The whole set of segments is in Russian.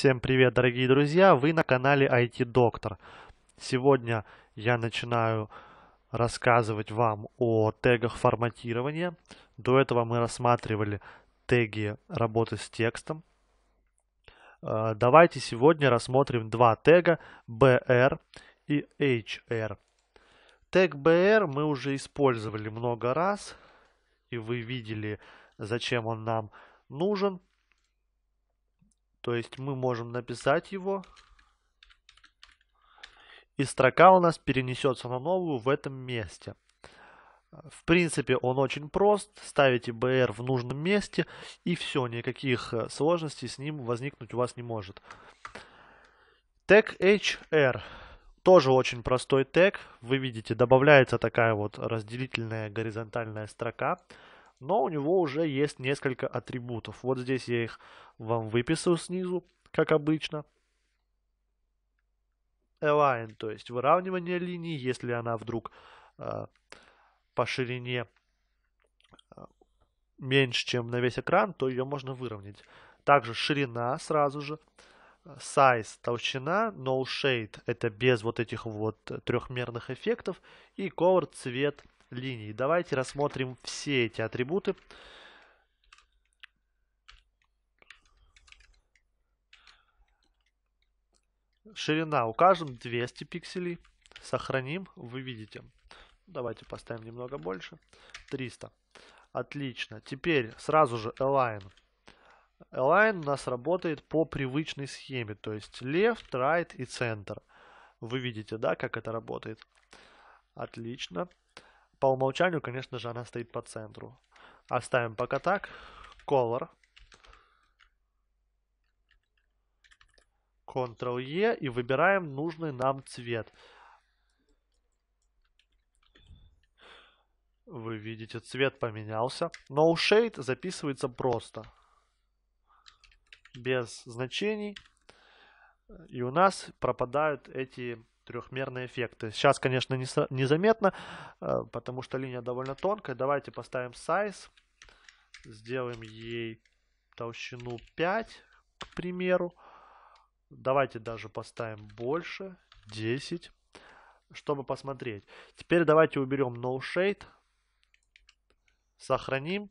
Всем привет, дорогие друзья! Вы на канале IT-Doctor. Сегодня я начинаю рассказывать вам о тегах форматирования. До этого мы рассматривали теги работы с текстом. Давайте сегодня рассмотрим два тега BR и HR. Тег BR мы уже использовали много раз, и вы видели, зачем он нам нужен. То есть мы можем написать его, и строка у нас перенесется на новую в этом месте. В принципе, он очень прост. Ставите BR в нужном месте, и все, никаких сложностей с ним возникнуть у вас не может. Тег HR. Тоже очень простой тег. Вы видите, добавляется такая вот разделительная горизонтальная строка. Но у него уже есть несколько атрибутов. Вот здесь я их вам выписал снизу, как обычно. Align, то есть выравнивание линии, если она вдруг по ширине меньше, чем на весь экран, то ее можно выровнять. Также ширина сразу же. Size, толщина. No Shade, это без вот этих вот трехмерных эффектов. И Color, цвет линий. Давайте рассмотрим все эти атрибуты. Ширина укажем 200 пикселей. Сохраним. Вы видите. Давайте поставим немного больше. 300. Отлично. Теперь сразу же Align. Align у нас работает по привычной схеме. То есть left, right и center. Вы видите, да, как это работает? Отлично. По умолчанию, конечно же, она стоит по центру. Оставим пока так. Color. Ctrl-E и выбираем нужный нам цвет. Вы видите, цвет поменялся. No Shade записывается просто. Без значений. И у нас пропадают эти трехмерные эффекты. Сейчас, конечно, незаметно, потому что линия довольно тонкая. Давайте поставим size. Сделаем ей толщину 5, к примеру. Давайте даже поставим больше, 10, чтобы посмотреть. Теперь давайте уберем No Shade. Сохраним.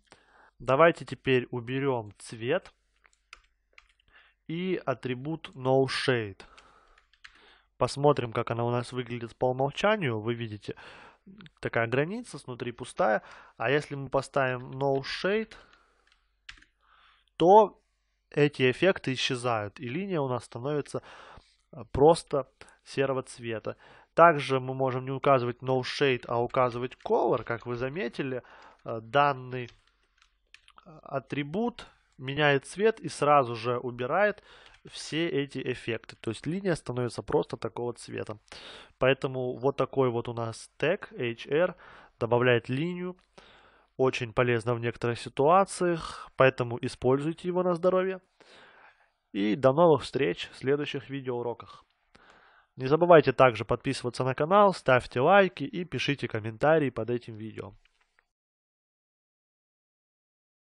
Давайте теперь уберем цвет и атрибут No Shade. Посмотрим, как она у нас выглядит по умолчанию. Вы видите, такая граница, снутри пустая. А если мы поставим No Shade, то эти эффекты исчезают. И линия у нас становится просто серого цвета. Также мы можем не указывать No Shade, а указывать Color. Как вы заметили, данный атрибут меняет цвет и сразу же убирает все эти эффекты. То есть линия становится просто такого цвета. Поэтому вот такой вот у нас тег HR добавляет линию. Очень полезно в некоторых ситуациях. Поэтому используйте его на здоровье. И до новых встреч в следующих видеоуроках. Не забывайте также подписываться на канал, ставьте лайки и пишите комментарии под этим видео.